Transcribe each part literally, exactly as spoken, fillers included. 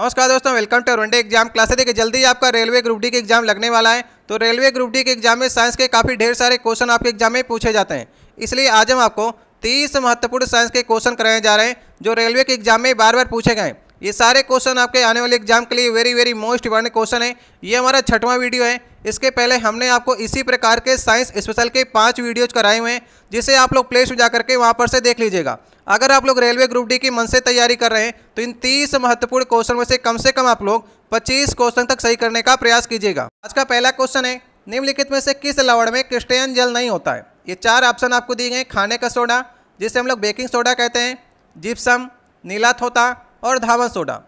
नमस्कार दोस्तों, welcome to रंडे exam क्लासे। देखिए जल्दी ही आपका रेलवे ग्रुप डी के एग्जाम लगने वाला है। तो रेलवे ग्रुप डी के एग्जाम में साइंस के काफ़ी ढेर सारे क्वेश्चन आपके एग्जाम में पूछे जाते हैं, इसलिए आज हम आपको तीस महत्वपूर्ण साइंस के क्वेश्चन कराए जा रहे हैं जो रेलवे के एग्जाम में बार बार पूछे गए। ये सारे क्वेश्चन आपके आने वाले एग्जाम के लिए very very most important question है। ये हमारा छठवां वीडियो है। इसके पहले हमने आपको इसी प्रकार के साइंस स्पेशल के पाँच वीडियोज कराए हुए हैं, जिसे आप लोग प्ले स्टोर जा करके वहाँ पर से देख लीजिएगा। अगर आप लोग रेलवे ग्रुप डी की मन से तैयारी कर रहे हैं तो इन तीस महत्वपूर्ण क्वेश्चन में से कम से कम आप लोग पच्चीस क्वेश्चन तक सही करने का प्रयास कीजिएगा। आज का पहला क्वेश्चन है, निम्नलिखित में से किस लवण में क्रिस्टलीय जल नहीं होता है। ये चार ऑप्शन आपको दिए गए, खाने का सोडा जिसे हम लोग बेकिंग सोडा कहते हैं, जिप्सम, नीला थोथा और धावन सोडा।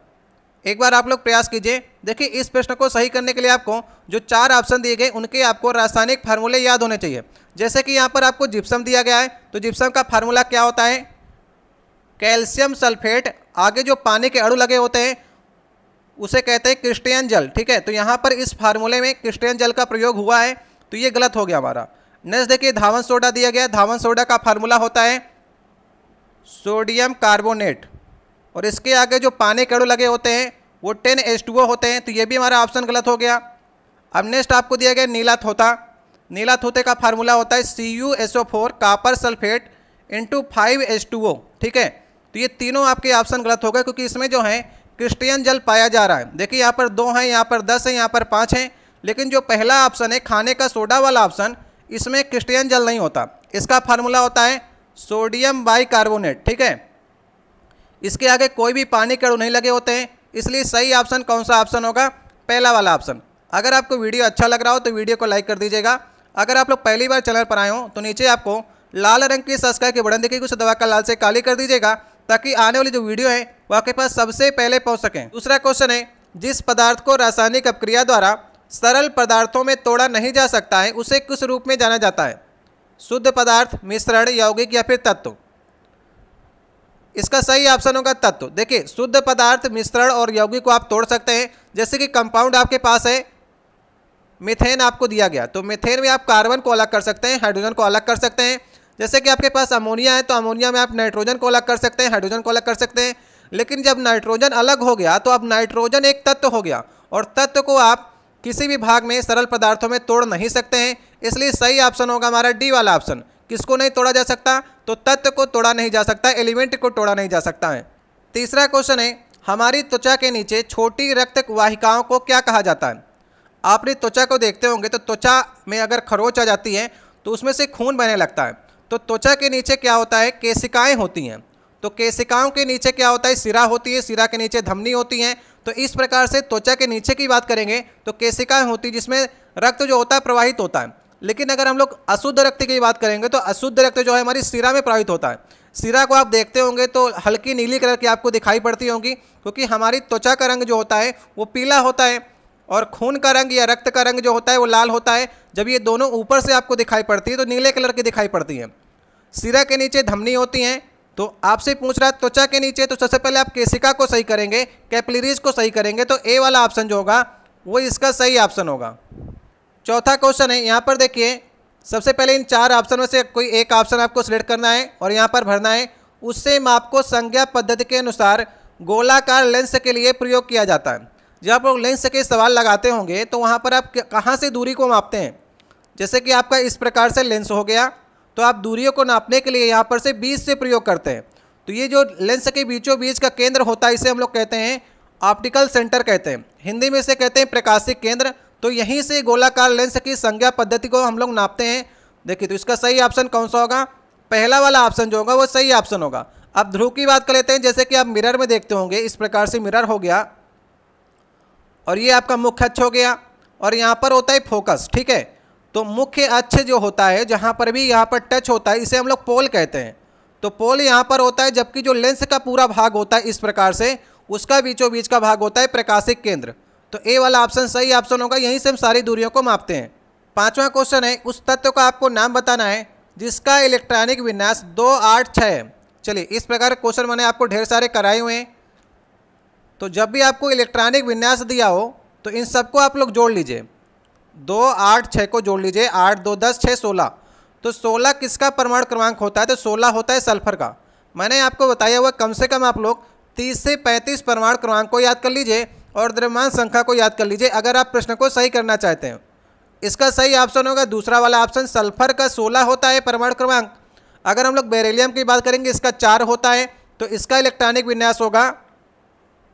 एक बार आप लोग प्रयास कीजिए। देखिए इस प्रश्न को सही करने के लिए आपको जो चार ऑप्शन दिए गए उनके आपको रासायनिक फार्मूले याद होने चाहिए। जैसे कि यहाँ पर आपको जिप्सम दिया गया है, तो जिप्सम का फार्मूला क्या होता है, कैल्शियम सल्फेट। आगे जो पानी के अणु लगे होते हैं उसे कहते हैं क्रिस्टलीय जल, ठीक है। तो यहाँ पर इस फार्मूले में क्रिस्टलीय जल का प्रयोग हुआ है, तो ये गलत हो गया हमारा। नेक्स्ट देखिए धावन सोडा दिया गया है, धावन सोडा का फार्मूला होता है सोडियम कार्बोनेट और इसके आगे जो पानी के अणु लगे होते हैं वो टेन एच टू ओ होते हैं, तो ये भी हमारा ऑप्शन गलत हो गया। अब नेक्स्ट आपको दिया गया नीला थोथा, नीला थोथे का फार्मूला होता है C U S O four copper sulphate into five H two O, ठीक है। तो ये तीनों आपके ऑप्शन गलत हो गए क्योंकि इसमें जो है क्रिस्टलीय जल पाया जा रहा है। देखिए यहाँ पर दो हैं, यहाँ पर दस हैं, यहाँ पर पाँच हैं, लेकिन जो पहला ऑप्शन है खाने का सोडा वाला ऑप्शन, इसमें क्रिस्टलीय जल नहीं होता। इसका फार्मूला होता है सोडियम बाई कार्बोनेट, ठीक है। इसके आगे कोई भी पानी के अणु नहीं लगे होते हैं, इसलिए सही ऑप्शन कौन सा ऑप्शन होगा, पहला वाला ऑप्शन। अगर आपको वीडियो अच्छा लग रहा हो तो वीडियो को लाइक कर दीजिएगा। अगर आप लोग पहली बार चैनल पर आए हो तो नीचे आपको लाल रंग की सब्सक्राइब के बटन दिखेगी, उसे दबाकर लाल से काली कर दीजिएगा ताकि आने वाली जो वीडियो है वो आपके पास सबसे पहले पहुंच सकें। दूसरा क्वेश्चन है, जिस पदार्थ को रासायनिक अपक्रिया द्वारा सरल पदार्थों में तोड़ा नहीं जा सकता है उसे किस रूप में जाना जाता है, शुद्ध पदार्थ, मिश्रण, यौगिक या फिर तत्व। इसका सही ऑप्शन होगा तत्व। देखिए शुद्ध पदार्थ, मिश्रण और यौगिक को आप तोड़ सकते हैं। जैसे कि कंपाउंड आपके पास है, मिथेन आपको दिया गया, तो मिथेन में आप कार्बन को अलग कर सकते हैं, हाइड्रोजन को अलग कर सकते हैं। जैसे कि आपके पास अमोनिया है, तो अमोनिया में आप नाइट्रोजन को अलग कर सकते हैं, हाइड्रोजन को अलग कर सकते हैं। लेकिन जब नाइट्रोजन अलग हो गया तो अब नाइट्रोजन एक तत्व हो गया और तत्व को आप किसी भी भाग में सरल पदार्थों में तोड़ नहीं सकते हैं, इसलिए सही ऑप्शन होगा हमारा डी वाला ऑप्शन। किसको नहीं तोड़ा जा सकता, तो तत्व को तोड़ा नहीं जा सकता, एलिमेंट को तोड़ा नहीं जा सकता है। तीसरा क्वेश्चन है, हमारी त्वचा के नीचे छोटी रक्त वाहिकाओं को क्या कहा जाता है। आपने त्वचा को देखते होंगे तो त्वचा में अगर खरोच आ जाती है तो उसमें से खून बहने लगता है, तो त्वचा के नीचे क्या होता है, केशिकाएं होती हैं। तो केशिकाओं के नीचे क्या होता है, सिरा होती है, सिरा के नीचे धमनी होती है। तो इस प्रकार से त्वचा के नीचे की बात करेंगे तो केशिकाएं होती है जिसमें रक्त जो होता है प्रवाहित होता है। लेकिन अगर हम लोग अशुद्ध रक्त की बात करेंगे तो अशुद्ध रक्त जो है हमारी सिरा में प्रवाहित होता है। सिरा को आप देखते होंगे तो हल्की नीली कलर की आपको दिखाई पड़ती होगी, क्योंकि हमारी त्वचा का रंग जो होता है वो पीला होता है और खून का रंग या रक्त का रंग जो होता है वो लाल होता है। जब ये दोनों ऊपर से आपको दिखाई पड़ती है तो नीले कलर की दिखाई पड़ती है। सिरा के नीचे धमनी होती हैं। तो आपसे पूछ रहा है त्वचा के नीचे, तो सबसे पहले आप केशिका को सही करेंगे, कैपिलरीज को सही करेंगे, तो ए वाला ऑप्शन जो होगा वो इसका सही ऑप्शन होगा। चौथा क्वेश्चन है, यहाँ पर देखिए सबसे पहले इन चार ऑप्शन में से कोई एक ऑप्शन आपको सिलेक्ट करना है और यहाँ पर भरना है, उससे माप को संज्ञा पद्धति के अनुसार गोलाकार लेंस के लिए प्रयोग किया जाता है। जब आप लोग लेंस के सवाल लगाते होंगे तो वहाँ पर आप कहाँ से दूरी को मापते हैं। जैसे कि आपका इस प्रकार से लेंस हो गया, तो आप दूरियों को नापने के लिए यहाँ पर से बीच से प्रयोग करते हैं। तो ये जो लेंस के बीचों बीच का केंद्र होता है इसे हम लोग कहते हैं ऑप्टिकल सेंटर कहते हैं, हिंदी में इसे कहते हैं प्रकाशिक केंद्र। तो यहीं से गोलाकार लेंस की संज्ञा पद्धति को हम लोग नापते हैं। देखिए तो इसका सही ऑप्शन कौन सा होगा, पहला वाला ऑप्शन जो होगा वो सही ऑप्शन होगा। अब ध्रुव की बात कर लेते हैं। जैसे कि आप मिरर में देखते होंगे, इस प्रकार से मिरर हो गया और ये आपका मुख्य अक्ष हो गया और यहाँ पर होता है फोकस, ठीक है। तो मुख्य अक्ष जो होता है जहाँ पर भी यहाँ पर टच होता है इसे हम लोग पोल कहते हैं। तो पोल यहाँ पर होता है, जबकि जो लेंस का पूरा भाग होता है इस प्रकार से उसका बीचों बीच का भाग होता है प्रकाशिक केंद्र। तो ए वाला ऑप्शन सही ऑप्शन होगा, यहीं से हम सारी दूरियों को मापते हैं। पांचवा क्वेश्चन है, उस तत्व का आपको नाम बताना है जिसका इलेक्ट्रॉनिक विन्यास दो आठ छह है। चलिए इस प्रकार क्वेश्चन मैंने आपको ढेर सारे कराए हुए हैं, तो जब भी आपको इलेक्ट्रॉनिक विन्यास दिया हो तो इन सबको आप लोग जोड़ लीजिए, दो आठ छः को जोड़ लीजिए, आठ दो दस छः सोलह। तो सोलह किसका परमाणु क्रमांक होता है, तो सोलह होता है सल्फर का। मैंने आपको बताया हुआ कम से कम आप लोग तीस से पैंतीस परमाणु क्रमांक को याद कर लीजिए और द्रव्यमान संख्या को याद कर लीजिए अगर आप प्रश्न को सही करना चाहते हो। इसका सही ऑप्शन होगा दूसरा वाला ऑप्शन। सल्फर का सोलह होता है परमाणु क्रमांक। अगर हम लोग बेरिलियम की बात करेंगे इसका चार होता है, तो इसका इलेक्ट्रॉनिक विन्यास होगा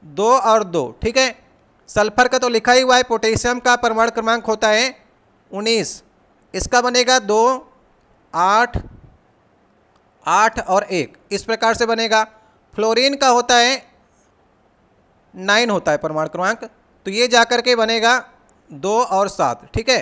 दो और दो। ठीक है, सल्फर का तो लिखा ही हुआ है। पोटेशियम का परमाणु क्रमांक होता है उन्नीस, इसका बनेगा दो आठ आठ और एक, इस प्रकार से बनेगा। फ्लोरीन का होता है नाइन होता है परमाणु क्रमांक, तो ये जाकर के बनेगा दो और सात। ठीक है,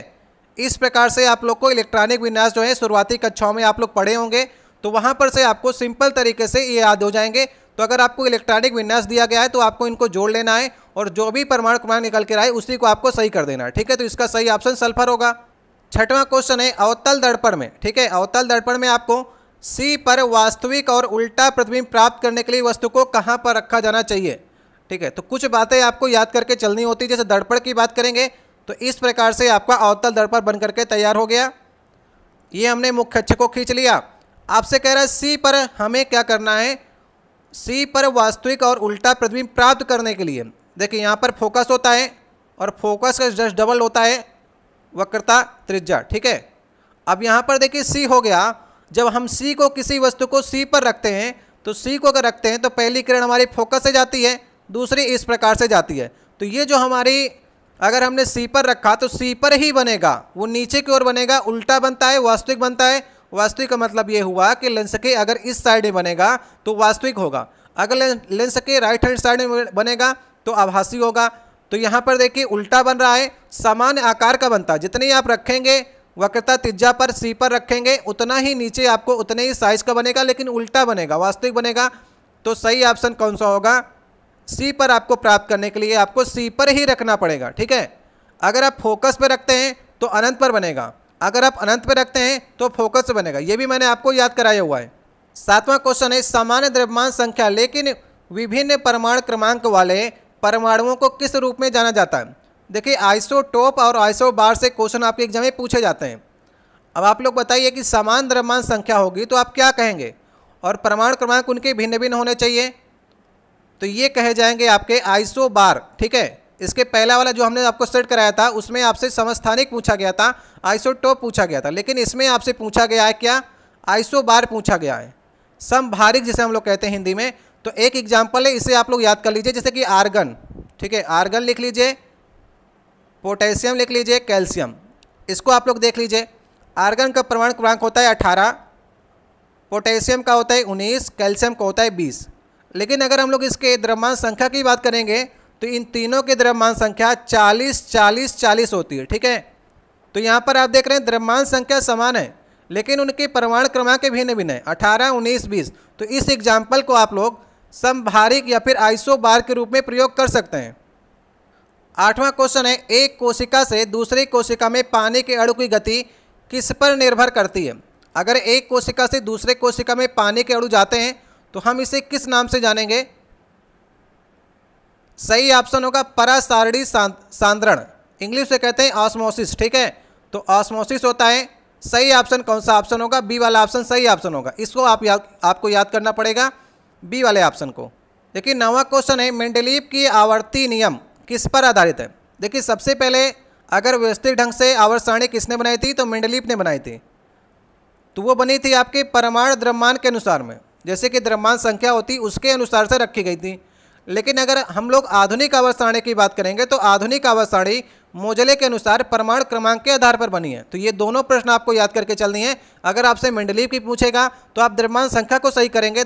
इस प्रकार से आप लोग को इलेक्ट्रॉनिक विन्यास जो है शुरुआती कक्षाओं में आप लोग पढ़े होंगे, तो वहाँ पर से आपको सिंपल तरीके से ये याद हो जाएंगे। तो अगर आपको इलेक्ट्रॉनिक विन्यास दिया गया है तो आपको इनको जोड़ लेना है और जो भी परमाणु क्रमांक निकल के आए उसी को आपको सही कर देना है। ठीक है, तो इसका सही ऑप्शन सल्फर होगा। छठवां क्वेश्चन है अवतल दर्पण में। ठीक है, अवतल दर्पण में आपको सी पर वास्तविक और उल्टा प्रतिबिंब प्राप्त करने के लिए वस्तु को कहाँ पर रखा जाना चाहिए। ठीक है, तो कुछ बातें आपको याद करके चलनी होती है। जैसे दर्पण की बात करेंगे तो इस प्रकार से आपका अवतल दर्पण बन करके तैयार हो गया। ये हमने मुख्य अक्ष को खींच लिया। आपसे कह रहा है सी पर हमें क्या करना है, सी पर वास्तविक और उल्टा प्रतिबिंब प्राप्त करने के लिए। देखिए यहाँ पर फोकस होता है और फोकस का जस्ट डबल होता है वक्रता त्रिज्या। ठीक है, अब यहाँ पर देखिए सी हो गया। जब हम सी को किसी वस्तु को सी पर रखते हैं तो सी को अगर रखते हैं तो पहली किरण हमारी फोकस से जाती है, दूसरी इस प्रकार से जाती है। तो ये जो हमारी अगर हमने सी पर रखा तो सी पर ही बनेगा, वो नीचे की ओर बनेगा, उल्टा बनता है वास्तविक बनता है। वास्तविक का मतलब ये हुआ कि लेंस के अगर इस साइड में बनेगा तो वास्तविक होगा, अगर लेंस के राइट हैंड साइड में बनेगा तो आभासी होगा। तो यहाँ पर देखिए उल्टा बन रहा है, सामान्य आकार का बनता है। जितने आप रखेंगे वक्रता त्रिज्या पर सी पर रखेंगे उतना ही नीचे आपको उतने ही साइज का बनेगा, लेकिन उल्टा बनेगा वास्तविक बनेगा। तो सही ऑप्शन कौन सा होगा, सी पर आपको प्राप्त करने के लिए आपको सी पर ही रखना पड़ेगा। ठीक है, अगर आप फोकस पर रखते हैं तो अनंत पर बनेगा, अगर आप अनंत पर रखते हैं तो फोकस पर बनेगा। ये भी मैंने आपको याद कराया हुआ है। सातवां क्वेश्चन है सामान्य द्रव्यमान संख्या लेकिन विभिन्न परमाणु क्रमांक वाले परमाणुओं को किस रूप में जाना जाता है। देखिए आइसोटोप और आइसोबार से क्वेश्चन आपके एग्जाम में पूछे जाते हैं। अब आप लोग बताइए कि समान द्रव्यमान संख्या होगी तो आप क्या कहेंगे और परमाणु क्रमांक उनके भिन्न भिन्न होने चाहिए, तो ये कहे जाएंगे आपके आइसोबार। ठीक है, इसके पहला वाला जो हमने आपको सेट कराया था उसमें आपसे समस्थानिक पूछा गया था, आइसोटोप पूछा गया था, लेकिन इसमें आपसे पूछा गया है क्या, आइसोबार पूछा गया है, समभारिक जिसे हम लोग कहते हैं हिंदी में। तो एक एग्जाम्पल है, इसे आप लोग याद कर लीजिए, जैसे कि आर्गन। ठीक है, आर्गन लिख लीजिए, पोटेशियम लिख लीजिए, कैल्शियम, इसको आप लोग देख लीजिए। आर्गन का परमाणु क्रमांक होता है अठारह, पोटेशियम का होता है उन्नीस, कैल्शियम का होता है बीस। लेकिन अगर हम लोग इसके द्रव्यमान संख्या की बात करेंगे तो इन तीनों के द्रव्यमान संख्या चालीस चालीस चालीस होती है। ठीक है, तो यहाँ पर आप देख रहे हैं द्रव्यमान संख्या समान है लेकिन उनके परमाणु क्रमांक भिन्न भिन्न है, अठारह उन्नीस बीस। तो इस एग्जाम्पल को आप लोग समभारिक या फिर आइसोबार के रूप में प्रयोग कर सकते हैं। आठवां क्वेश्चन है एक कोशिका से दूसरी कोशिका में पानी के अणु की गति किस पर निर्भर करती है। अगर एक कोशिका से दूसरे कोशिका में पानी के अणु जाते हैं तो हम इसे किस नाम से जानेंगे, सही ऑप्शन होगा परासारणी सांद्रण, इंग्लिश में कहते हैं ऑस्मोसिस। ठीक है, तो ऑस्मोसिस होता है। सही ऑप्शन कौन सा ऑप्शन होगा, बी वाला ऑप्शन सही ऑप्शन होगा। इसको आप या, आपको याद करना पड़ेगा बी वाले ऑप्शन को। देखिए नौवां क्वेश्चन है मेंडलीप की आवर्ती नियम किस पर आधारित है। देखिए सबसे पहले अगर व्यवस्थित ढंग से आवर्त सारणी किसने बनाई थी तो मेंडलीप ने बनाई थी, तो वो बनी थी आपके परमाणु द्रव्यमान के अनुसार में, जैसे कि द्रव्यमान संख्या होती उसके अनुसार से रखी गई थी। लेकिन अगर हम लोग आधुनिक आवर्त सारणी की बात करेंगे तो आधुनिक आवर्त सारणी मोजले के अनुसार परमाणु क्रमांक के आधार पर बनी है। तो ये दोनों प्रश्न आपको याद करके चलनी है। अगर आपसे मेंडलीप की पूछेगा तो आप द्रव्यमान संख्या को सही करेंगे,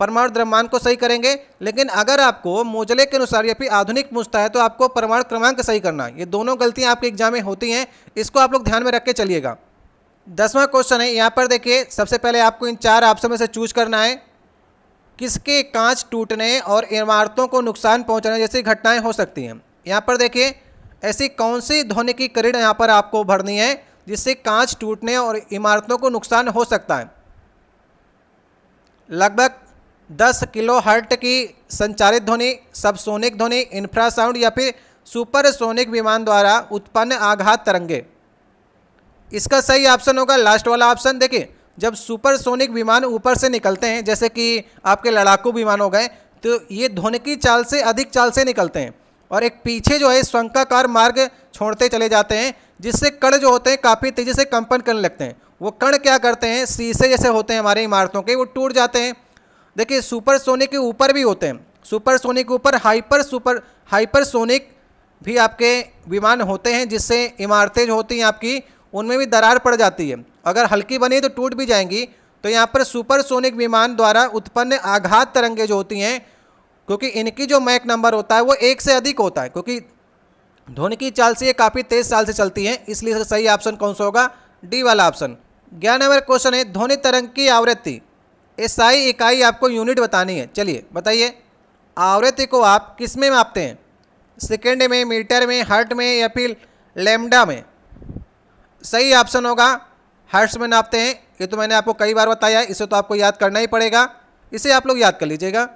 परमाणु द्रव्यमान को सही करेंगे, लेकिन अगर आपको मोजले के अनुसार या फिर आधुनिक पूछता है तो आपको परमाणु क्रमांक सही करना है। ये दोनों गलतियां आपके एग्जाम में होती हैं, इसको आप लोग ध्यान में रख के चलिएगा। दसवां क्वेश्चन है, यहाँ पर देखिए सबसे पहले आपको इन चार ऑप्शन में से चूज करना है किसके कांच टूटने और इमारतों को नुकसान पहुँचने जैसी घटनाएँ हो सकती हैं। यहाँ पर देखिए ऐसी कौन सी ध्वनि की किरण यहाँ पर आपको भरनी है जिससे कांच टूटने और इमारतों को नुकसान हो सकता है। लगभग दस किलो हर्ट्ज की संचारित ध्वनि, सबसोनिक ध्वनि, इंफ्रासाउंड या फिर सुपरसोनिक विमान द्वारा उत्पन्न आघात तरंगे। इसका सही ऑप्शन होगा लास्ट वाला ऑप्शन। देखिए जब सुपरसोनिक विमान ऊपर से निकलते हैं, जैसे कि आपके लड़ाकू विमान हो गए, तो ये ध्वनिकी चाल से अधिक चाल से निकलते हैं और एक पीछे जो है शंक्वाकार मार्ग छोड़ते चले जाते हैं, जिससे कण जो होते हैं काफ़ी तेज़ी से कंपन करने लगते हैं। वो कण क्या करते हैं, शीशे जैसे होते हैं हमारी इमारतों के, वो टूट जाते हैं। देखिए सुपरसोनिक के ऊपर भी होते हैं, सुपरसोनिक के ऊपर हाइपर सुपर हाइपरसोनिक भी आपके विमान होते हैं, जिससे इमारतें जो होती हैं आपकी उनमें भी दरार पड़ जाती है। अगर हल्की बनी तो टूट भी जाएंगी। तो यहाँ पर सुपरसोनिक विमान द्वारा उत्पन्न आघात तरंगें जो होती हैं, क्योंकि इनकी जो मैक नंबर होता है वो एक से अधिक होता है, क्योंकि ध्वनिकी चाल से ये काफ़ी तेज चाल से चलती हैं, इसलिए सही ऑप्शन कौन सा होगा, डी वाला ऑप्शन। ग्यारह नंबर क्वेश्चन है ध्वनि तरंग की आवृत्ति, एसआई इकाई आपको यूनिट बतानी है। चलिए बताइए आवृत्ति को आप किस में मापते हैं, सेकेंड में, मीटर में, हर्ट में या फिर लैम्डा में? सही ऑप्शन होगा हर्ट्ज में नापते हैं। ये तो मैंने आपको कई बार बताया, इसे तो आपको याद करना ही पड़ेगा, इसे आप लोग याद कर लीजिएगा।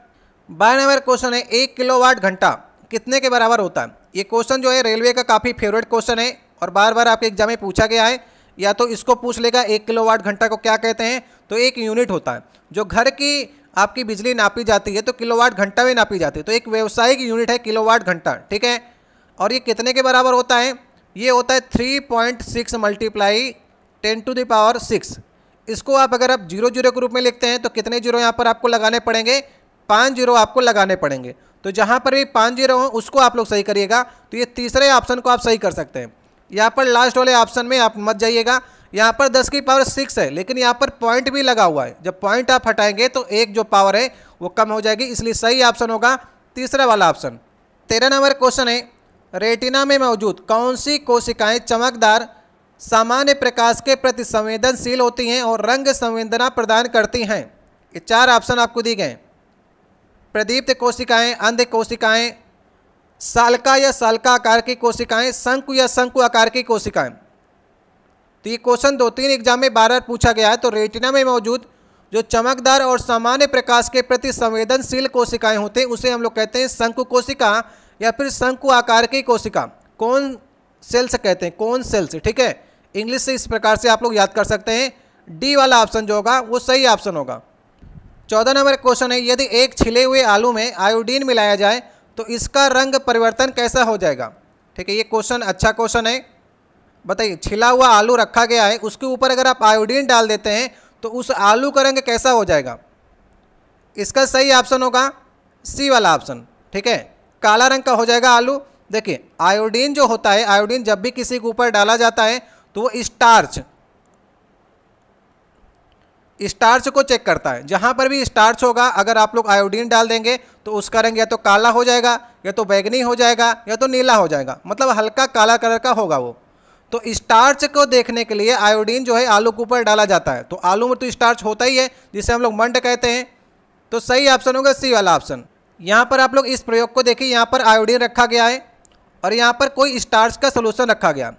बारह नंबर क्वेश्चन है एक किलोवाट घंटा कितने के बराबर होता है? ये क्वेश्चन जो है रेलवे का काफ़ी फेवरेट क्वेश्चन है और बार बार आपके एग्जाम में पूछा गया है। या तो इसको पूछ लेगा एक किलोवाट घंटा को क्या कहते हैं, तो एक यूनिट होता है। जो घर की आपकी बिजली नापी जाती है तो किलोवाट घंटा में नापी जाती है, तो एक व्यावसायिक यूनिट है किलोवाट घंटा, ठीक है। और ये कितने के बराबर होता है, ये होता है three point six multiply ten to the power six. इसको आप अगर आप जीरो जीरो के रूप में लिखते हैं तो कितने जीरो यहाँ पर आपको लगाने पड़ेंगे, पाँच जीरो आपको लगाने पड़ेंगे। तो जहाँ पर भी पाँच जीरो हो उसको आप लोग सही करिएगा। तो ये तीसरे ऑप्शन को आप सही कर सकते हैं। यहाँ पर लास्ट वाले ऑप्शन में आप मत जाइएगा, यहाँ पर दस की पावर सिक्स है, लेकिन यहाँ पर पॉइंट भी लगा हुआ है। जब पॉइंट आप हटाएंगे तो एक जो पावर है वो कम हो जाएगी, इसलिए सही ऑप्शन होगा तीसरा वाला ऑप्शन। तेरह नंबर क्वेश्चन है रेटिना में मौजूद कौन सी कोशिकाएँ चमकदार सामान्य प्रकाश के प्रति संवेदनशील होती हैं और रंग संवेदना प्रदान करती हैं? ये चार ऑप्शन आपको दिए गए हैं, प्रदीप्त कोशिकाएं, अंध कोशिकाएं, सालका या सालका आकार की कोशिकाएं, शंकु या शंकु आकार की कोशिकाएं। तो ये क्वेश्चन दो तीन एग्जाम में बार बार पूछा गया है। तो रेटिना में मौजूद जो चमकदार और सामान्य प्रकाश के प्रति संवेदनशील कोशिकाएं होते हैं उसे हम लोग कहते हैं शंकु कोशिका या फिर शंकु आकार की कोशिका, कौन सेल्स कहते हैं, कौन सेल्स, ठीक है। इंग्लिश से इस प्रकार से आप लोग याद कर सकते हैं। डी वाला ऑप्शन जो होगा वो सही ऑप्शन होगा। चौदह नंबर क्वेश्चन है यदि एक छिले हुए आलू में आयोडीन मिलाया जाए तो इसका रंग परिवर्तन कैसा हो जाएगा? ठीक है, ये क्वेश्चन अच्छा क्वेश्चन है। बताइए छिला हुआ आलू रखा गया है, उसके ऊपर अगर आप आयोडीन डाल देते हैं तो उस आलू का रंग कैसा हो जाएगा? इसका सही ऑप्शन होगा सी वाला ऑप्शन, ठीक है, काला रंग का हो जाएगा आलू। देखिए आयोडीन जो होता है, आयोडीन जब भी किसी के ऊपर डाला जाता है तो वो स्टार्च स्टार्च को चेक करता है। जहाँ पर भी स्टार्च होगा अगर आप लोग आयोडीन डाल देंगे तो उसका रंग या तो काला हो जाएगा, या तो बैगनी हो जाएगा, या तो नीला हो जाएगा, मतलब हल्का काला कलर का होगा वो। तो स्टार्च को देखने के लिए आयोडीन जो है आलू के ऊपर डाला जाता है। तो आलू में तो स्टार्च होता ही है, जिसे हम लोग मंड कहते हैं। तो सही ऑप्शन होगा सी वाला ऑप्शन। यहाँ पर आप लोग इस प्रयोग को देखिए, यहाँ पर आयोडीन रखा गया है और यहाँ पर कोई स्टार्च का सोल्यूशन रखा गया।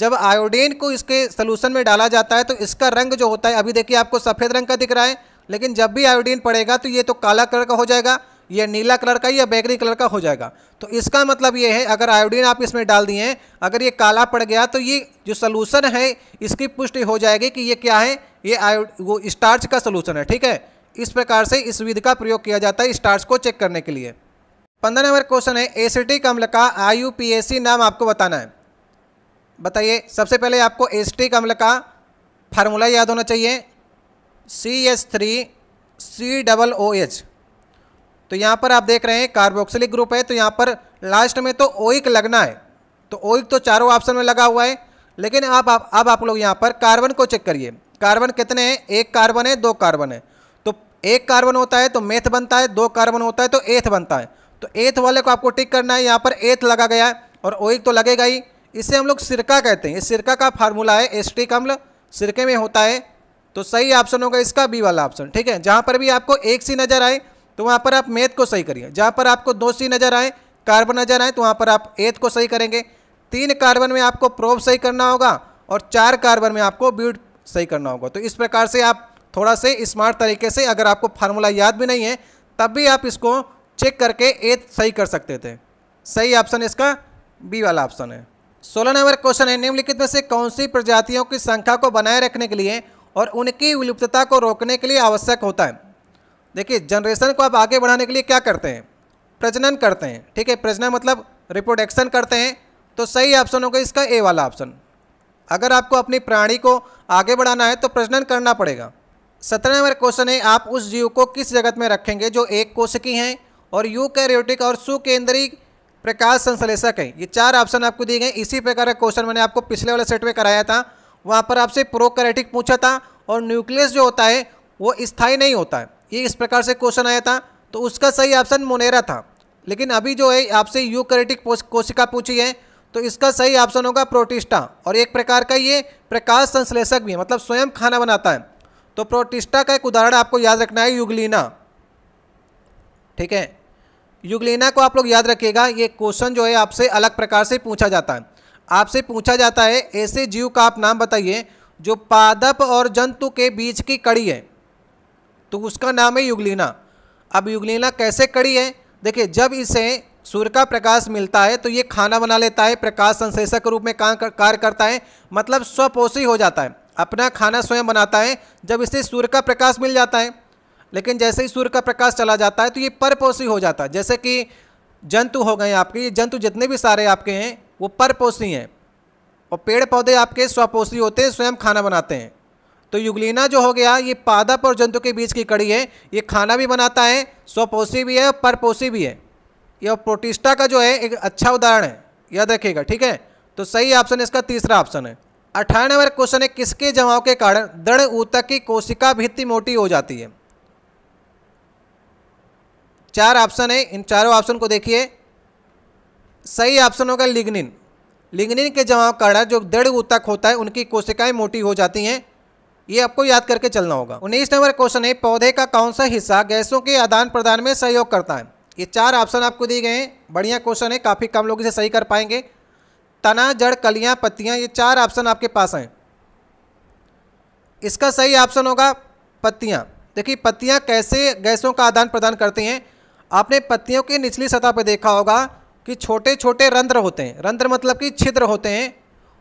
जब आयोडीन को इसके सलूशन में डाला जाता है तो इसका रंग जो होता है, अभी देखिए आपको सफ़ेद रंग का दिख रहा है, लेकिन जब भी आयोडीन पड़ेगा तो ये तो काला कलर का हो जाएगा, ये नीला कलर का या बैगनी कलर का हो जाएगा। तो इसका मतलब ये है अगर आयोडीन आप इसमें डाल दिए हैं, अगर ये काला पड़ गया तो ये जो सलूशन है इसकी पुष्टि हो जाएगी कि ये क्या है, ये आयो वो स्टार्च का सलूशन है, ठीक है। इस प्रकार से इस विधि का प्रयोग किया जाता है स्टार्च को चेक करने के लिए। पंद्रह नंबर क्वेश्चन है एसिटिक अम्ल का आई यू पी ए सी नाम आपको बताना है। बताइए सबसे पहले आपको एसिटिक अम्ल का फार्मूला याद होना चाहिए, C H three C double O H. तो यहाँ पर आप देख रहे हैं कार्बोक्सिलिक ग्रुप है, तो यहाँ पर लास्ट में तो ओइक लगना है। तो ओइक तो चारों ऑप्शन में लगा हुआ है, लेकिन आप अब आप, आप, आप लोग यहाँ पर कार्बन को चेक करिए। कार्बन कितने हैं, एक कार्बन है, दो कार्बन है। तो एक कार्बन होता है तो मेथ बनता है, दो कार्बन होता है तो एथ बनता है। तो एथ वाले को आपको टिक करना है, यहाँ पर एथ लगा गया है और ओइक तो लगेगा ही। इसे हम लोग सिरका कहते हैं। इस सिरका का फार्मूला है एसिटिक अम्ल सिरके में होता है। तो सही ऑप्शन होगा इसका बी वाला ऑप्शन, ठीक है। जहाँ पर भी आपको एक सी नज़र आए तो वहाँ पर आप मेथ को सही करिए, जहाँ पर आपको दो सी नज़र आए, कार्बन नज़र आए, तो वहाँ पर आप एथ को सही करेंगे। तीन कार्बन में आपको प्रोप सही करना होगा और चार कार्बन में आपको ब्यूट सही करना होगा। तो इस प्रकार से आप थोड़ा से स्मार्ट तरीके से, अगर आपको फार्मूला याद भी नहीं है तब भी आप इसको चेक करके एथ सही कर सकते थे। सही ऑप्शन इसका बी वाला ऑप्शन है। सोलह नंबर क्वेश्चन है निम्नलिखित में से कौन सी प्रजातियों की संख्या को बनाए रखने के लिए और उनकी विलुप्तता को रोकने के लिए आवश्यक होता है? देखिए जनरेशन को आप आगे बढ़ाने के लिए क्या करते हैं, प्रजनन करते हैं, ठीक है, प्रजनन मतलब रिप्रोडक्शन करते हैं। तो सही ऑप्शन होगा इसका ए वाला ऑप्शन। अगर आपको अपनी प्राणी को आगे बढ़ाना है तो प्रजनन करना पड़ेगा। सत्रह नंबर क्वेश्चन है, आप उस जीव को किस जगत में रखेंगे जो एक कोशिकीय हैं और यूकैरियोटिक और सुकेंद्री प्रकाश संश्लेषक हैं। ये चार ऑप्शन आपको दिए गए। इसी प्रकार का क्वेश्चन मैंने आपको पिछले वाले सेट में कराया था, वहाँ पर आपसे प्रोकैरियोटिक पूछा था और न्यूक्लियस जो होता है वो स्थायी नहीं होता है, ये इस प्रकार से क्वेश्चन आया था। तो उसका सही ऑप्शन मोनेरा था। लेकिन अभी जो है आपसे यूकैरियोटिक कोशिका पूछी है तो इसका सही ऑप्शन होगा प्रोटिस्टा, और एक प्रकार का ये प्रकाश संश्लेषक भी है, मतलब स्वयं खाना बनाता है। तो प्रोटिस्टा का एक उदाहरण आपको याद रखना है, यूग्लीना, ठीक है, यूग्लीना को आप लोग याद रखिएगा। ये क्वेश्चन जो है आपसे अलग प्रकार से पूछा जाता है। आपसे पूछा जाता है ऐसे जीव का आप नाम बताइए जो पादप और जंतु के बीच की कड़ी है, तो उसका नाम है यूग्लीना। अब यूग्लीना कैसे कड़ी है, देखिए जब इसे सूर्य का प्रकाश मिलता है तो ये खाना बना लेता है, प्रकाश संश्लेषक के रूप में कार्य करता है, मतलब स्वपोषी हो जाता है, अपना खाना स्वयं बनाता है जब इसे सूर्य का प्रकाश मिल जाता है। लेकिन जैसे ही सूर्य का प्रकाश चला जाता है तो ये परपोषी हो जाता है। जैसे कि जंतु हो गए आपके, ये जंतु जितने भी सारे आपके हैं वो परपोषी हैं, और पेड़ पौधे आपके स्वपोषी होते हैं, स्वयं खाना बनाते हैं। तो यूग्लीना जो हो गया ये पादप और जंतु के बीच की कड़ी है, ये खाना भी बनाता है, स्वपोषी भी है और परपोषी भी है। यह प्रोटिस्टा का जो है एक अच्छा उदाहरण है, याद रखिएगा, ठीक है। तो सही ऑप्शन इसका तीसरा ऑप्शन है। अठारह नंबर क्वेश्चन है, किसके जमाव के कारण दृढ़ ऊतक की कोशिका भित्ति मोटी हो जाती है। चार ऑप्शन है, इन चारों ऑप्शन को देखिए। सही ऑप्शन होगा लिग्निन। लिग्निन के जमाव के कारण जो दृढ़ ऊतक होता है उनकी कोशिकाएं मोटी हो जाती हैं, ये आपको याद करके चलना होगा। उन्नीस नंबर क्वेश्चन है, पौधे का कौन सा हिस्सा गैसों के आदान प्रदान में सहयोग करता है। ये चार ऑप्शन आपको दिए गए हैं। बढ़िया क्वेश्चन है, काफ़ी कम लोग इसे सही कर पाएंगे। तना, जड़, कलियां, पत्तियां, ये चार ऑप्शन आपके पास हैं। इसका सही ऑप्शन होगा पत्तियां। देखिए पत्तियां कैसे गैसों का आदान प्रदान करती हैं। आपने पत्तियों की निचली सतह पर देखा होगा कि छोटे छोटे रंध्र होते हैं, रंध्र मतलब कि छिद्र होते हैं।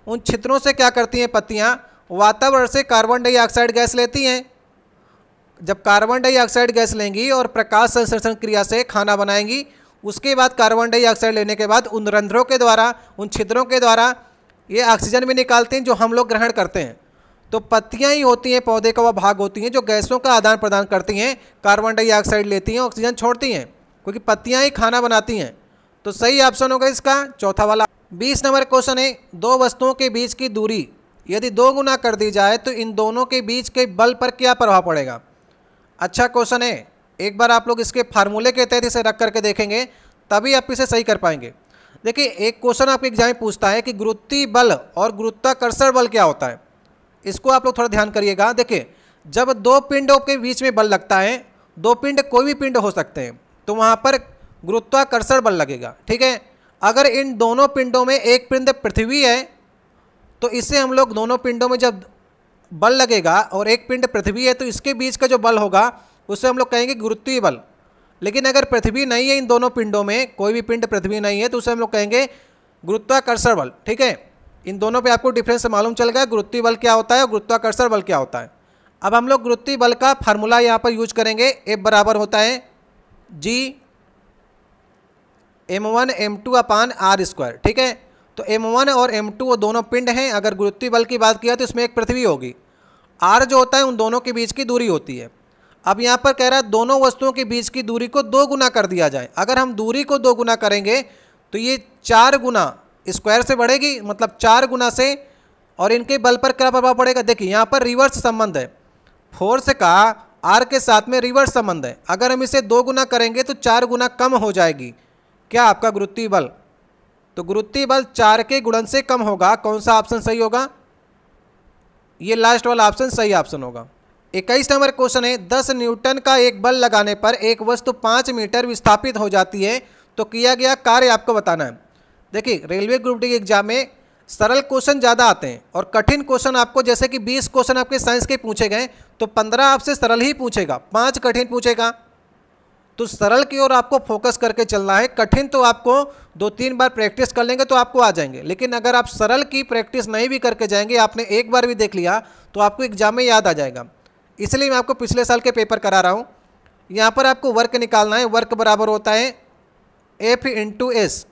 उन छिद्रों से क्या करती हैं पत्तियां, वातावरण से कार्बन डाइऑक्साइड गैस लेती हैं। जब कार्बन डाइऑक्साइड गैस लेंगी और प्रकाश संश्लेषण क्रिया से खाना बनाएंगी, उसके बाद कार्बन डाइऑक्साइड लेने के बाद उन रंध्रों के द्वारा, उन छिद्रों के द्वारा ये ऑक्सीजन भी निकालते हैं जो हम लोग ग्रहण करते हैं। तो पत्तियां ही होती हैं पौधे का वह भाग होती हैं जो गैसों का आदान प्रदान करती हैं, कार्बन डाइऑक्साइड लेती हैं, ऑक्सीजन छोड़ती हैं, क्योंकि पत्तियाँ ही खाना बनाती हैं। तो सही ऑप्शन होगा इसका चौथा वाला। बीस नंबर क्वेश्चन है, दो वस्तुओं के बीच की दूरी यदि दो गुना कर दी जाए तो इन दोनों के बीच के बल पर क्या प्रभाव पड़ेगा। अच्छा क्वेश्चन है, एक बार आप लोग इसके फार्मूले के तहत इसे रख करके देखेंगे तभी आप इसे सही कर पाएंगे। देखिए एक क्वेश्चन आपके एग्जाम में पूछता है कि गुरुत्वीय बल और गुरुत्वाकर्षण बल क्या होता है, इसको आप लोग थोड़ा ध्यान करिएगा। देखिए जब दो पिंडों के बीच में बल लगता है, दो पिंड कोई भी पिंड हो सकते हैं, तो वहाँ पर गुरुत्वाकर्षण बल लगेगा, ठीक है। अगर इन दोनों पिंडों में एक पिंड पृथ्वी है तो इससे हम लोग दोनों पिंडों में जब बल लगेगा और एक पिंड पृथ्वी है तो इसके बीच का जो बल होगा उसे हम लोग कहेंगे गुरुत्वीय बल। लेकिन अगर पृथ्वी नहीं है इन दोनों पिंडों में, कोई भी पिंड पृथ्वी नहीं है, तो उसे हम लोग कहेंगे गुरुत्वाकर्षण बल, ठीक है। इन दोनों पे आपको डिफरेंस मालूम चल गया, गुरुत्वीय बल क्या होता है और गुरुत्वाकर्षण बल क्या होता है। अब हम लोग गुरुत्वीय बल का फार्मूला यहाँ पर यूज करेंगे। एफ बराबर होता है G M one M two upon R square, ठीक है। तो एम वन और एम टू वो दोनों पिंड हैं। अगर गुरुत्वीय बल की बात किया तो इसमें एक पृथ्वी होगी। R जो होता है उन दोनों के बीच की दूरी होती है। अब यहाँ पर कह रहा है दोनों वस्तुओं के बीच की दूरी को दो गुना कर दिया जाए। अगर हम दूरी को दो गुना करेंगे तो ये चार गुना स्क्वायर से बढ़ेगी, मतलब चार गुना से, और इनके बल पर क्या प्रभाव पड़ेगा। देखिए यहाँ पर रिवर्स संबंध है, फोर्स का आर के साथ में रिवर्स संबंध है। अगर हम इसे दो गुना करेंगे तो चार गुना कम हो जाएगी क्या आपका गुरुत्वीय बल। तो गुरुत्वीय बल चार के गुणन से कम होगा। कौन सा ऑप्शन सही होगा, ये लास्ट वाला ऑप्शन सही ऑप्शन होगा। इक्कीस नंबर क्वेश्चन है, दस न्यूटन का एक बल लगाने पर एक वस्तु पाँच मीटर विस्थापित हो जाती है, तो किया गया कार्य आपको बताना है। देखिए रेलवे ग्रुप डी एग्जाम में सरल क्वेश्चन ज़्यादा आते हैं और कठिन क्वेश्चन आपको, जैसे कि बीस क्वेश्चन आपके साइंस के पूछे गए तो पंद्रह आपसे सरल ही पूछेगा, पाँच कठिन पूछेगा। तो सरल की ओर आपको फोकस करके चलना है। कठिन तो आपको दो तीन बार प्रैक्टिस कर लेंगे तो आपको आ जाएंगे, लेकिन अगर आप सरल की प्रैक्टिस नहीं भी करके जाएंगे, आपने एक बार भी देख लिया तो आपको एग्जाम में याद आ जाएगा। इसलिए मैं आपको पिछले साल के पेपर करा रहा हूँ। यहाँ पर आपको वर्क निकालना है। वर्क बराबर होता है एफ इंटू एस,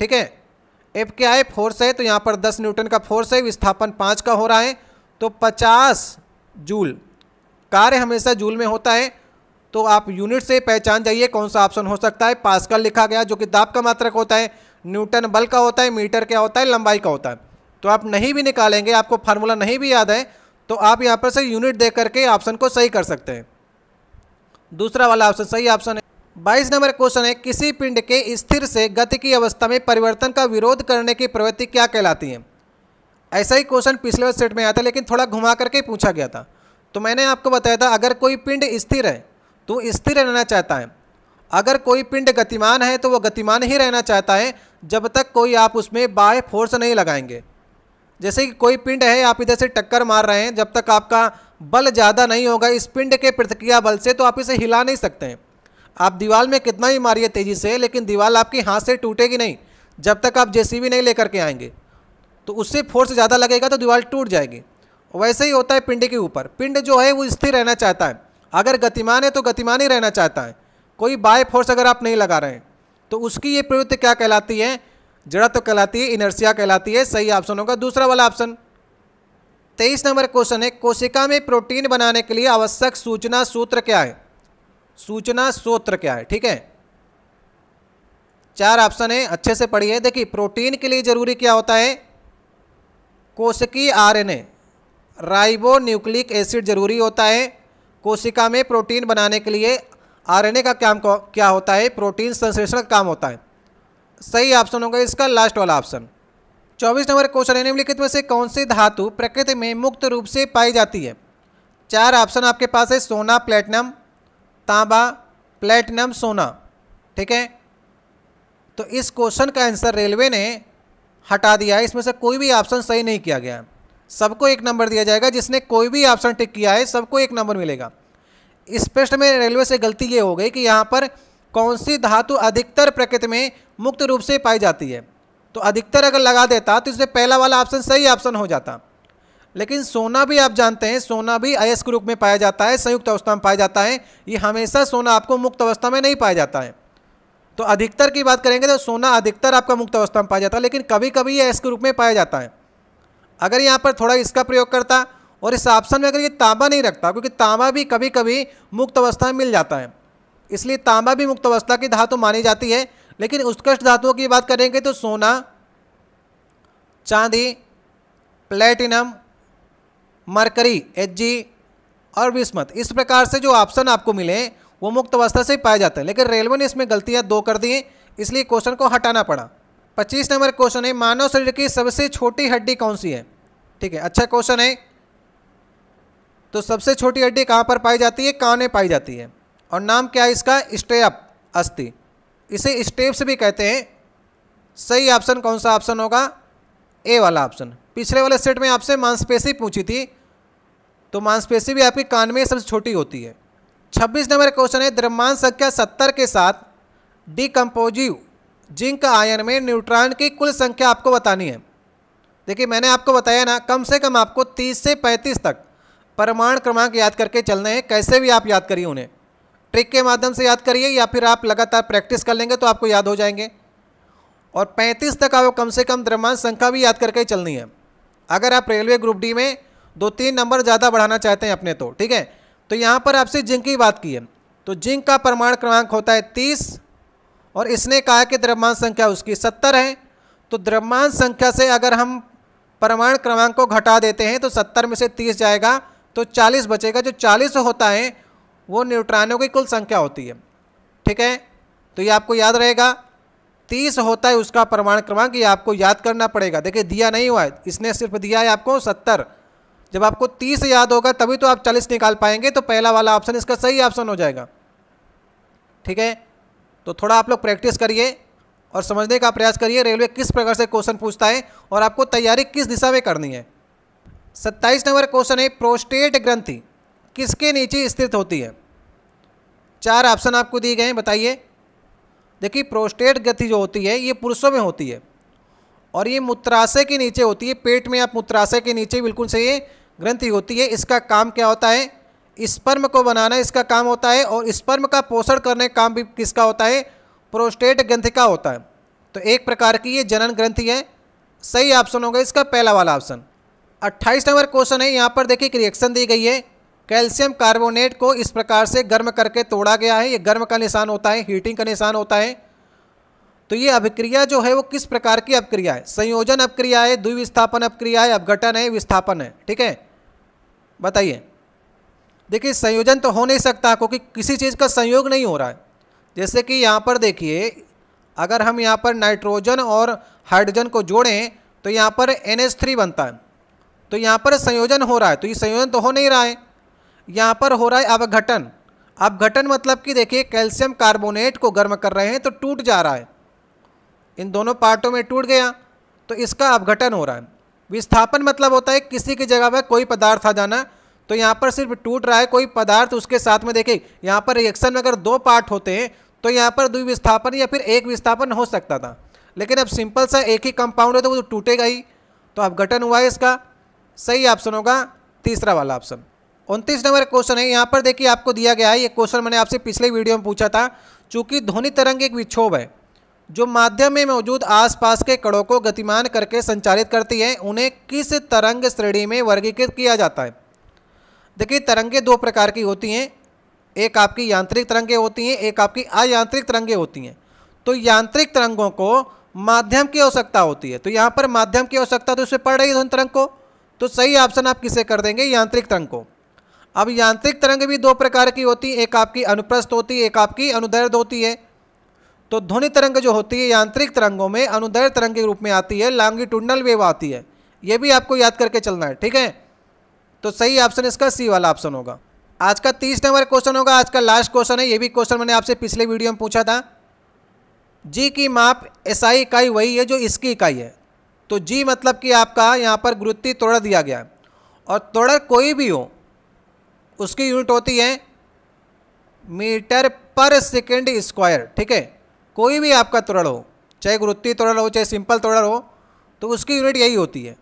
ठीक है। एफ क्या है? फोर्स है, तो यहाँ पर दस न्यूटन का फोर्स है, विस्थापन पाँच का हो रहा है, तो पचास जूल। कार्य हमेशा जूल में होता है, तो आप यूनिट से पहचान जाइए कौन सा ऑप्शन हो सकता है। पास्कल लिखा गया जो कि दाब का मात्रक होता है, न्यूटन बल का होता है, मीटर क्या होता है? लंबाई का होता है। तो आप नहीं भी निकालेंगे, आपको फार्मूला नहीं भी याद है, तो आप यहाँ पर से यूनिट दे करके ऑप्शन को सही कर सकते हैं। दूसरा वाला ऑप्शन सही ऑप्शन है। बाईस नंबर क्वेश्चन है, किसी पिंड के स्थिर से गति की अवस्था में परिवर्तन का विरोध करने की प्रवृत्ति क्या कहलाती है? ऐसा ही क्वेश्चन पिछले वर्ष सेट में आया था, लेकिन थोड़ा घुमा करके पूछा गया था। तो मैंने आपको बताया था अगर कोई पिंड स्थिर है तो स्थिर रहना चाहता है, अगर कोई पिंड गतिमान है तो वो गतिमान ही रहना चाहता है जब तक कोई आप उसमें बाय फोर्स नहीं लगाएंगे। जैसे कि कोई पिंड है, आप इधर से टक्कर मार रहे हैं, जब तक आपका बल ज़्यादा नहीं होगा इस पिंड के प्रतिक्रिया बल से तो आप इसे हिला नहीं सकते हैं। आप दीवार में कितना ही मारिए तेज़ी से, लेकिन दीवार आपके हाथ से टूटेगी नहीं जब तक आप जेसीबी नहीं लेकर के आएंगे, तो उससे फोर्स ज़्यादा लगेगा तो दीवार टूट जाएगी। वैसे ही होता है पिंड के ऊपर। पिंड जो है वो स्थिर रहना चाहता है, अगर गतिमान है तो गतिमान ही रहना चाहता है, कोई बाय फोर्स अगर आप नहीं लगा रहे हैं तो उसकी ये प्रवृत्ति क्या कहलाती है? जड़त्व कहलाती है, इनर्शिया कहलाती है। सही ऑप्शन होगा दूसरा वाला ऑप्शन। तेईस नंबर क्वेश्चन है, कोशिका में प्रोटीन बनाने के लिए आवश्यक सूचना सूत्र क्या है? सूचना सूत्र क्या है? ठीक है, चार ऑप्शन है, अच्छे से पढ़िए। देखिए, प्रोटीन के लिए जरूरी क्या होता है? कोशिकीय आरएनए, राइबो न्यूक्लिक एसिड जरूरी होता है। कोशिका में प्रोटीन बनाने के लिए आरएनए का काम क्या होता है? प्रोटीन संश्लेषण का काम होता है। सही ऑप्शन होगा इसका लास्ट वाला ऑप्शन। चौबीस नंबर क्वेश्चन है, निम्नलिखित में से कौन सी धातु प्रकृति में मुक्त रूप से पाई जाती है? चार ऑप्शन आपके पास है, सोना, प्लेटिनम, तांबा, प्लेटिनम, सोना, ठीक है। तो इस क्वेश्चन का आंसर रेलवे ने हटा दिया है, इसमें से कोई भी ऑप्शन सही नहीं किया गया है। सबको एक नंबर दिया जाएगा, जिसने कोई भी ऑप्शन टिक किया है सबको एक नंबर मिलेगा। इस प्रश्न में रेलवे से गलती ये हो गई कि यहाँ पर कौन सी धातु अधिकतर प्रकृति में मुक्त रूप से पाई जाती है, तो अधिकतर अगर लगा देता तो इसमें पहला वाला ऑप्शन सही ऑप्शन हो जाता। लेकिन सोना भी आप जानते हैं, सोना भी अयस्क रूप में पाया जाता है, संयुक्त अवस्था में पाया जाता है। ये हमेशा सोना आपको मुक्त अवस्था में नहीं पाया जाता है। तो अधिकतर की बात करेंगे तो सोना अधिकतर आपका मुक्त अवस्था में पाया जाता है, लेकिन कभी कभी ये अयस्क रूप में पाया जाता है। अगर यहाँ पर थोड़ा इसका प्रयोग करता और इस ऑप्शन में अगर ये तांबा नहीं रखता, क्योंकि तांबा भी कभी कभी मुक्त अवस्था में मिल जाता है, इसलिए तांबा भी मुक्त अवस्था की धातु मानी जाती है। लेकिन उत्कृष्ट धातुओं की बात करेंगे तो सोना, चांदी, प्लेटिनम, मरकरी, एचजी और बिस्मत, इस प्रकार से जो ऑप्शन आपको मिले वो मुक्त अवस्था से पाए जाते हैं। लेकिन रेलवे ने इसमें गलतियाँ दो कर दी, इसलिए क्वेश्चन को हटाना पड़ा। पच्चीस नंबर क्वेश्चन है, मानव शरीर की सबसे छोटी हड्डी कौन सी है? ठीक है, अच्छा क्वेश्चन है। तो सबसे छोटी हड्डी कहाँ पर पाई जाती है? कान में पाई जाती है। और नाम क्या है इसका? स्टेप अस्थि, इसे स्टेप्स भी कहते हैं। सही ऑप्शन कौन सा ऑप्शन होगा? ए वाला ऑप्शन। पिछले वाले सेट में आपसे मांसपेशी पूछी थी, तो मांसपेशी भी आपकी कान में सबसे छोटी होती है। छब्बीस नंबर क्वेश्चन है, द्रव्यमान संख्या सत्तर के साथ डिकम्पोजिव जिंक आयन में न्यूट्रॉन की कुल संख्या आपको बतानी है। देखिए, मैंने आपको बताया ना, कम से कम आपको तीस से पैंतीस तक परमाणु क्रमांक याद करके चलने हैं। कैसे भी आप याद करिए, उन्हें ट्रिक के माध्यम से याद करिए या फिर आप लगातार प्रैक्टिस कर लेंगे तो आपको याद हो जाएंगे। और पैंतीस तक आपको कम से कम द्रव्यमान संख्या भी याद करके चलनी है, अगर आप रेलवे ग्रुप डी में दो तीन नंबर ज़्यादा बढ़ाना चाहते हैं अपने, तो ठीक है। तो यहाँ पर आपसे जिंक की बात की है, तो जिंक का परमाणु क्रमांक होता है तीस और इसने कहा कि द्रव्यमान संख्या उसकी सत्तर है। तो द्रव्यमान संख्या से अगर हम परमाणु क्रमांक को घटा देते हैं तो सत्तर में से तीस जाएगा तो चालीस बचेगा, जो चालीस होता है वो न्यूट्रॉनों की कुल संख्या होती है, ठीक है। तो ये आपको याद रहेगा, तीस होता है उसका परमाणु क्रमांक, ये आपको याद करना पड़ेगा। देखिए, दिया नहीं हुआ है, इसने सिर्फ दिया है आपको सत्तर। जब आपको तीस याद होगा तभी तो आप चालीस निकाल पाएंगे, तो पहला वाला ऑप्शन इसका सही ऑप्शन हो जाएगा, ठीक है। तो थोड़ा आप लोग प्रैक्टिस करिए और समझने का प्रयास करिए रेलवे किस प्रकार से क्वेश्चन पूछता है और आपको तैयारी किस दिशा में करनी है। सत्ताईस नंबर क्वेश्चन है, प्रोस्टेट ग्रंथि किसके नीचे स्थित होती है? चार ऑप्शन आपको दिए गए हैं, बताइए। देखिए, प्रोस्टेट ग्रंथि जो होती है ये पुरुषों में होती है और ये मूत्राशय के नीचे होती है। पेट में आप मूत्राशय के नीचे बिल्कुल से ये ग्रंथि होती है। इसका काम क्या होता है? स्पर्म को बनाना इसका काम होता है और स्पर्म का पोषण करने का काम भी किसका होता है, प्रोस्टेट ग्रंथि का होता है। तो एक प्रकार की ये जनन ग्रंथि है। सही ऑप्शन होगा इसका पहला वाला ऑप्शन। अट्ठाईस नंबर क्वेश्चन है, यहाँ पर देखिए एक रिएक्शन दी गई है, कैल्शियम कार्बोनेट को इस प्रकार से गर्म करके तोड़ा गया है। ये गर्म का निशान होता है, हीटिंग का निशान होता है। तो ये अभिक्रिया जो है वो किस प्रकार की अभिक्रिया है, संयोजन अभिक्रिया है, द्विविस्थापन अभिक्रिया है, अपघटन है, विस्थापन है। ठीक है, बताइए। देखिए संयोजन तो हो नहीं सकता क्योंकि किसी चीज़ का संयोग नहीं हो रहा है। जैसे कि यहाँ पर देखिए, अगर हम यहाँ पर नाइट्रोजन और हाइड्रोजन को जोड़ें तो यहाँ पर एन एच थ्री बनता है। तो यहाँ पर संयोजन हो रहा है, तो ये संयोजन तो हो नहीं रहा है, यहाँ पर हो रहा है अपघटन। अपघटन मतलब कि देखिए कैल्शियम कार्बोनेट को गर्म कर रहे हैं तो टूट जा रहा है, इन दोनों पार्टों में टूट गया, तो इसका अपघटन हो रहा है। विस्थापन मतलब होता है किसी की जगह पर कोई पदार्थ आ जाना, तो यहाँ पर सिर्फ टूट रहा है कोई पदार्थ, उसके साथ में देखिए यहाँ पर रिएक्शन में अगर दो पार्ट होते हैं तो यहाँ पर द्विविस्थापन या फिर एक विस्थापन हो सकता था, लेकिन अब सिंपल सा एक ही कंपाउंड है तो वो टूटेगा ही, तो अपघटन हुआ है इसका। सही ऑप्शन होगा तीसरा वाला ऑप्शन। उनतीस नंबर क्वेश्चन है, यहाँ पर देखिए आपको दिया गया है, ये क्वेश्चन मैंने आपसे पिछले वीडियो में पूछा था। चूँकि ध्वनि तरंग एक विक्षोभ है जो माध्यम में मौजूद आसपास के कणों को गतिमान करके संचालित करती है, उन्हें किस तरंग श्रेणी में वर्गीकृत किया जाता है। देखिए तरंगें दो प्रकार की होती हैं, एक आपकी यांत्रिक तरंगें होती हैं, एक आपकी अयांत्रिक तरंगें होती हैं। तो यांत्रिक तरंगों को माध्यम की आवश्यकता होती है, तो यहाँ पर माध्यम की आवश्यकता तो उससे पड़ रही है ध्वनि तरंग को, तो सही ऑप्शन आप किसे कर देंगे, यांत्रिक तरंग को। अब यांत्रिक तरंग भी दो प्रकार की होती है, एक आपकी अनुप्रस्थ होती है, एक आपकी अनुदैर्ध्य होती है। तो ध्वनि तरंग जो होती है यांत्रिक तरंगों में अनुदैर्ध्य तरंग के रूप में आती है, लॉन्गिट्यूडनल वेव आती है। ये भी आपको याद करके चलना है, ठीक है। तो सही ऑप्शन इसका सी वाला ऑप्शन होगा। आज का तीस नंबर क्वेश्चन होगा, आज का लास्ट क्वेश्चन है। ये भी क्वेश्चन मैंने आपसे पिछले वीडियो में पूछा था। जी की माप एसआई इकाई वही है जो इसकी इकाई है। तो जी मतलब कि आपका यहाँ पर गुरुत्वीय त्वरण दिया गया है, और त्वरण कोई भी हो उसकी यूनिट होती है मीटर पर सेकेंड स्क्वायर। ठीक है, कोई भी आपका त्वरण हो, चाहे गुरुत्वीय त्वरण हो चाहे सिंपल त्वरण हो, तो उसकी यूनिट यही होती है।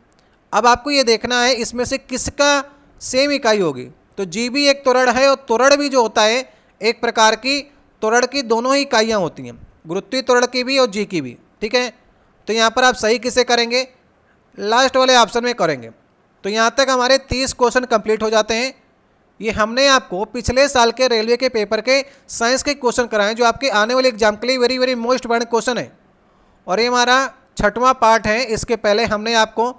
अब आपको ये देखना है इसमें से किसका सेम इकाई होगी। तो जी भी एक त्वरण है, और त्वरण भी जो होता है एक प्रकार की त्वरण की दोनों ही इकाइयाँ होती हैं, गुरुत्वीय त्वरण की भी और जी की भी। ठीक है, तो यहाँ पर आप सही किसे करेंगे, लास्ट वाले ऑप्शन में करेंगे। तो यहाँ तक हमारे तीस क्वेश्चन कंप्लीट हो जाते हैं। ये हमने आपको पिछले साल के रेलवे के पेपर के साइंस के क्वेश्चन कराएँ जो आपके आने वाले एग्जाम के लिए very very most important question है, और ये हमारा छठवां पार्ट है। इसके पहले हमने आपको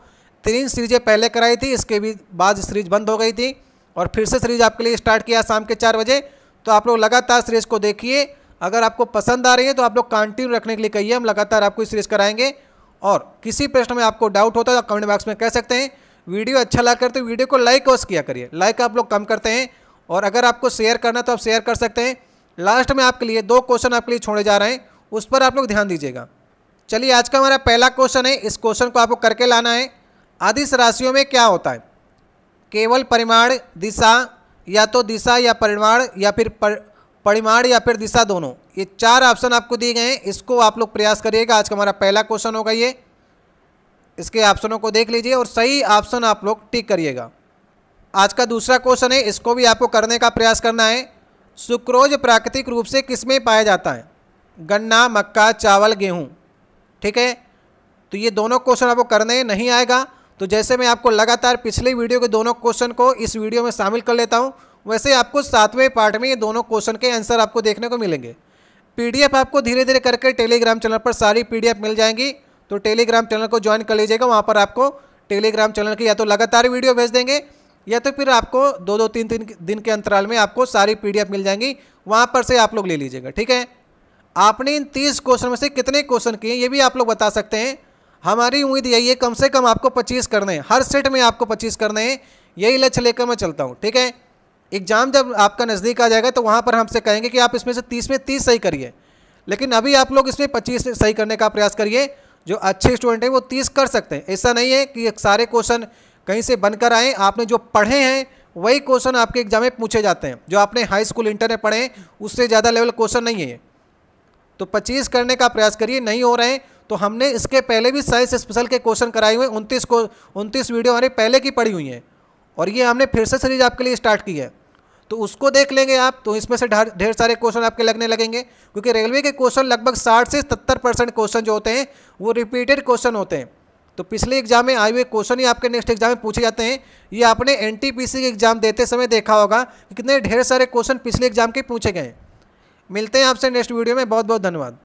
तीन सीरीजें पहले कराई थी, इसके भी बाद सीरीज बंद हो गई थी, और फिर से सीरीज आपके लिए स्टार्ट किया शाम के चार बजे। तो आप लोग लगातार सीरीज को देखिए, अगर आपको पसंद आ रही है तो आप लोग कंटिन्यू रखने के लिए कहिए, हम लगातार आपको सीरीज कराएंगे। और किसी प्रश्न में आपको डाउट होता है तो कमेंट बॉक्स में कह सकते हैं। वीडियो अच्छा लगा करते वीडियो को लाइक और किया करिए, लाइक आप लोग कम करते हैं, और अगर आपको शेयर करना तो आप शेयर कर सकते हैं। लास्ट में आपके लिए दो क्वेश्चन आपके लिए छोड़े जा रहे हैं, उस पर आप लोग ध्यान दीजिएगा। चलिए, आज का हमारा पहला क्वेश्चन है, इस क्वेश्चन को आपको करके लाना है। अदिश राशियों में क्या होता है, केवल परिमाण दिशा, या तो दिशा या परिमाण, या फिर परिमाण या फिर दिशा, दोनों। ये चार ऑप्शन आपको दिए गए हैं, इसको आप लोग प्रयास करिएगा। आज का हमारा पहला क्वेश्चन होगा ये, इसके ऑप्शनों को देख लीजिए और सही ऑप्शन आप लोग टिक करिएगा। आज का दूसरा क्वेश्चन है, इसको भी आपको करने का प्रयास करना है। सुक्रोज प्राकृतिक रूप से किसमें पाया जाता है, गन्ना, मक्का, चावल, गेहूँ। ठीक है, तो ये दोनों क्वेश्चन आपको करने नहीं आएगा। तो जैसे मैं आपको लगातार पिछले वीडियो के दोनों क्वेश्चन को इस वीडियो में शामिल कर लेता हूं, वैसे आपको सातवें पार्ट में ये दोनों क्वेश्चन के आंसर आपको देखने को मिलेंगे। पीडीएफ आपको धीरे धीरे करके टेलीग्राम चैनल पर सारी पीडीएफ मिल जाएंगी, तो टेलीग्राम चैनल को ज्वाइन कर लीजिएगा। वहां पर आपको टेलीग्राम चैनल की या तो लगातार वीडियो भेज देंगे, या तो फिर आपको दो दो तीन तीन दिन के अंतराल में आपको सारी पीडीएफ मिल जाएंगी, वहाँ पर से आप लोग ले लीजिएगा। ठीक है, आपने इन तीस क्वेश्चन में से कितने क्वेश्चन किए ये भी आप लोग बता सकते हैं। हमारी उम्मीद यही है कम से कम आपको पच्चीस करने हैं, हर सेट में आपको पच्चीस करने हैं, यही लक्ष्य लेकर मैं चलता हूँ। ठीक है, एग्जाम जब आपका नज़दीक आ जाएगा तो वहाँ पर हमसे कहेंगे कि आप इसमें से तीस में तीस सही करिए, लेकिन अभी आप लोग इसमें पच्चीस सही करने का प्रयास करिए। जो अच्छे स्टूडेंट हैं वो तीस कर सकते हैं, ऐसा नहीं है कि सारे क्वेश्चन कहीं से बनकर आएँ। आपने जो पढ़े हैं वही क्वेश्चन आपके एग्जाम में पूछे जाते हैं, जो आपने हाई स्कूल इंटर में पढ़े हैं उससे ज़्यादा लेवल क्वेश्चन नहीं है। तो पच्चीस करने का प्रयास करिए, नहीं हो रहे हैं तो हमने इसके पहले भी साइंस स्पेशल के क्वेश्चन कराए हुए उनतीस को उनतीस वीडियो हमारे पहले की पड़ी हुई हैं, और ये हमने फिर से सीरीज आपके लिए स्टार्ट की है। तो उसको देख लेंगे आप, तो इसमें से ढेर सारे क्वेश्चन आपके लगने लगेंगे, क्योंकि रेलवे के क्वेश्चन लगभग साठ से सत्तर परसेंट क्वेश्चन जो होते हैं वो रिपीटेड क्वेश्चन होते हैं। तो पिछले एग्जाम में आए हुए क्वेश्चन ही आपके नेक्स्ट एग्जाम में पूछे जाते हैं। ये आपने एनटीपीसी के एग्जाम देते समय देखा होगा कि कितने ढेर सारे क्वेश्चन पिछले एग्जाम के पूछे गए। मिलते हैं आपसे नेक्स्ट वीडियो में, बहुत बहुत धन्यवाद।